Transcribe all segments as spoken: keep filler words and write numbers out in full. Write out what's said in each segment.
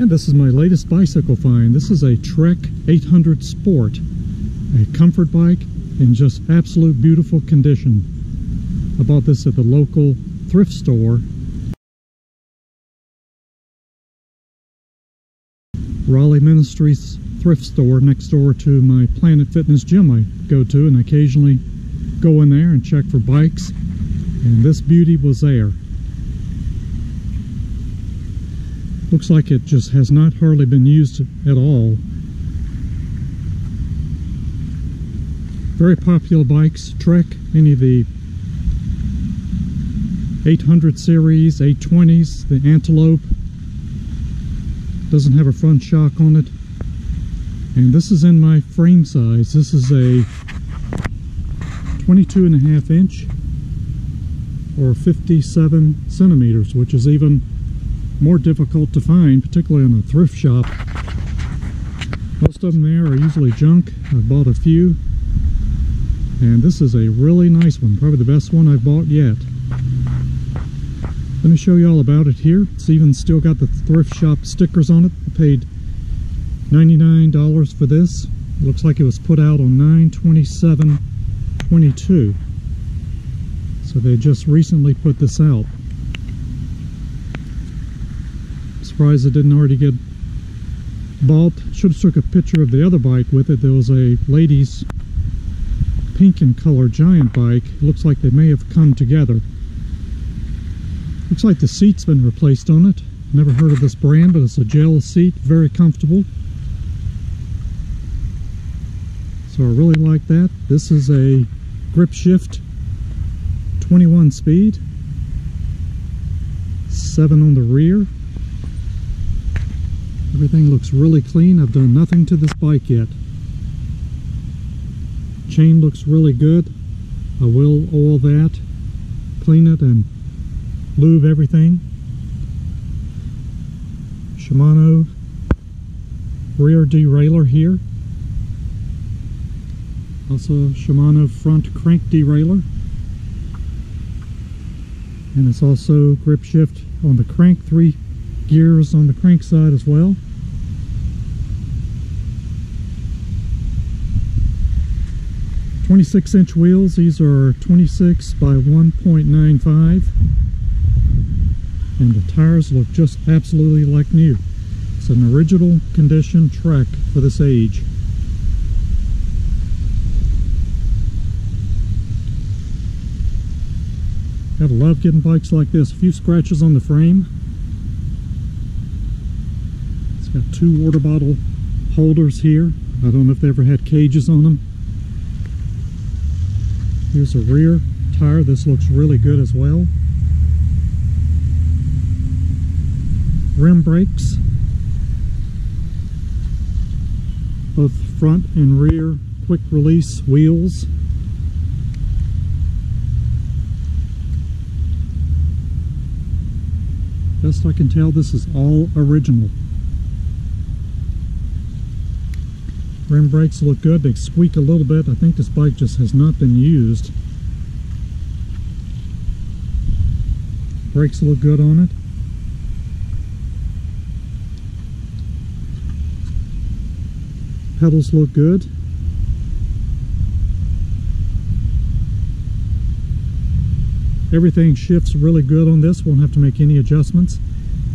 And this is my latest bicycle find. This is a Trek eight hundred Sport, a comfort bike in just absolute beautiful condition. I bought this at the local thrift store, Raleigh Ministries thrift store, next door to my Planet Fitness gym I go to, and occasionally go in there and check for bikes, and this beauty was there. Looks like it just has not hardly been used at all. Very popular bikes, Trek, any of the eight hundred series, eight twenties, the Antelope. Doesn't have a front shock on it. And this is in my frame size. This is a twenty-two and a half inch or fifty-seven centimeters, which is even more difficult to find, particularly in a thrift shop. Most of them there are usually junk. I've bought a few, and this is a really nice one, probably the best one I've bought yet. Let me show you all about it here. It's even still got the thrift shop stickers on it. I paid ninety-nine dollars for this. It looks like it was put out on nine twenty-seven twenty-two, so they just recently put this out. Surprised it didn't already get bought. Should have took a picture of the other bike with it. There was a lady's pink and color giant bike. It looks like they may have come together. Looks like the seat's been replaced on it. Never heard of this brand, but it's a gel seat, very comfortable. So I really like that. This is a grip shift, twenty-one speed, seven on the rear. Everything looks really clean. I've done nothing to this bike yet. Chain looks really good. I will oil that, clean it, and lube everything. Shimano rear derailleur here. Also Shimano front crank derailleur. And it's also grip shift on the crank, three gears on the crank side as well. twenty-six inch wheels. These are twenty-six by one point nine five. And the tires look just absolutely like new. It's an original condition Trek for this age. Gotta love getting bikes like this. A few scratches on the frame. It's got two water bottle holders here. I don't know if they ever had cages on them. Here's a rear tire. This looks really good as well. Rim brakes, both front and rear quick release wheels. Best I can tell, this is all original. Rim brakes look good. They squeak a little bit. I think this bike just has not been used. Brakes look good on it. Pedals look good. Everything shifts really good on this. Won't have to make any adjustments.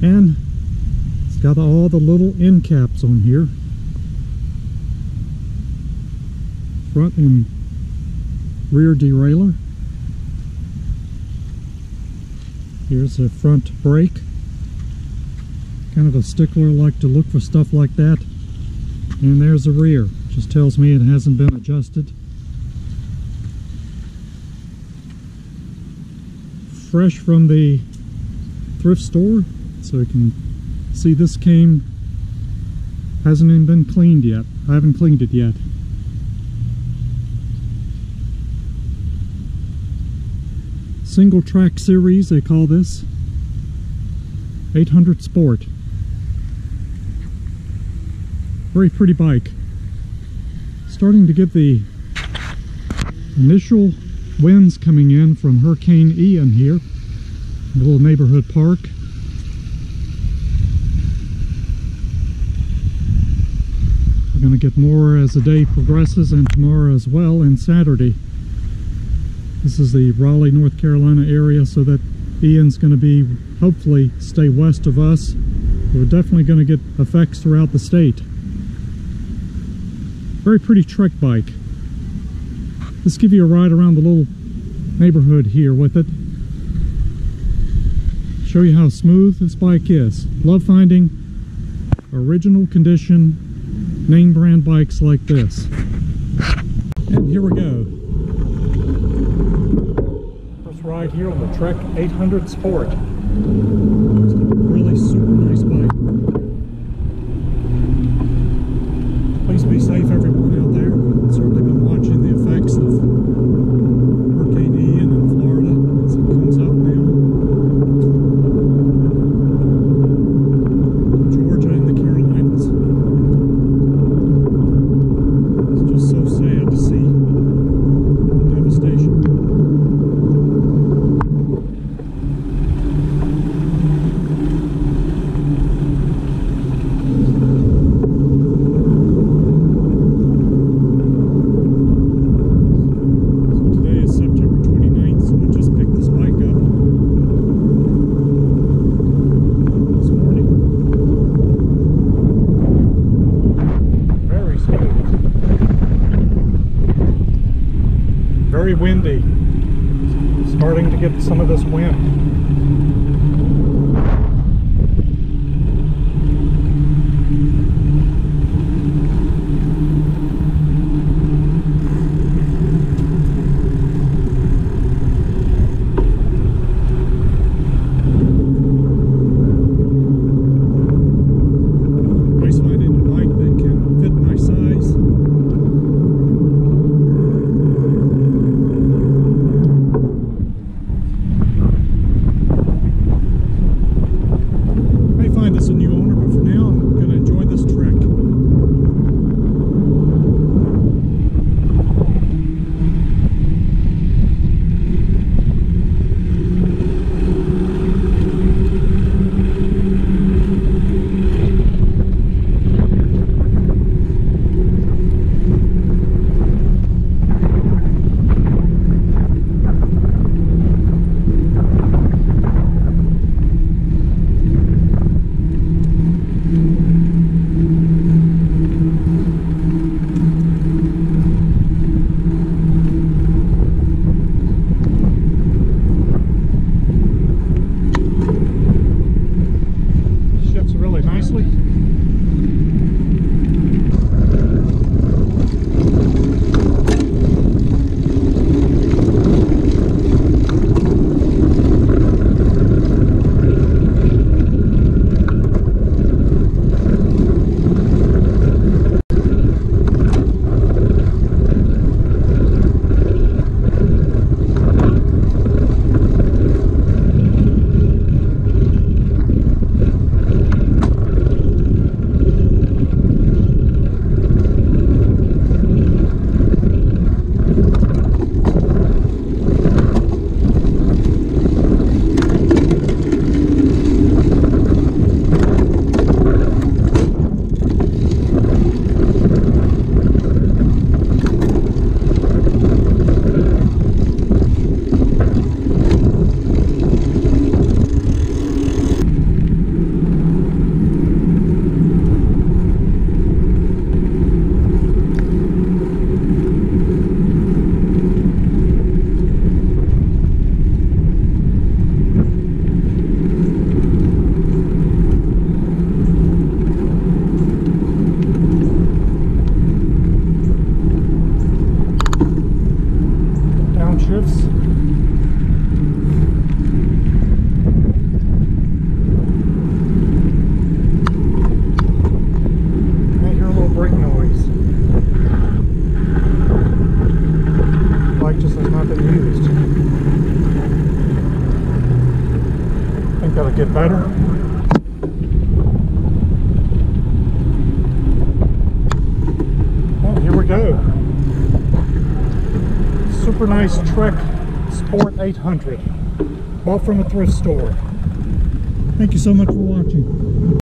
And it's got all the little end caps on here. Front and rear derailleur. Here's the front brake. Kind of a stickler, like to look for stuff like that. And there's the rear. Just tells me it hasn't been adjusted. Fresh from the thrift store, so you can see this came, hasn't even been cleaned yet. I haven't cleaned it yet. Single track series, they call this eight hundred Sport. Very pretty bike. Starting to get the initial winds coming in from Hurricane Ian here. A little neighborhood park. going to get more as the day progresses, and tomorrow as well, and Saturday. This is the Raleigh, North Carolina area, so that Ian's going to be, hopefully, stay west of us. We're definitely going to get effects throughout the state. Very pretty Trek bike. Let's give you a ride around the little neighborhood here with it. Show you how smooth this bike is. Love finding original condition name brand bikes like this. And here we go. First ride here on the Trek eight hundred Sport. Just a really super nice bike. Please be safe, everyone out there. We've certainly been watching the effects of Hurricane Ian in Florida as it comes up now. Georgia and the Carolinas. It's just so sad to see devastation. Very windy. Starting to get some of this wind. Always finding a bike that can fit my size. Get better. Well, here we go. Super nice Trek Sport eight hundred. Bought from a thrift store. Thank you so much for watching.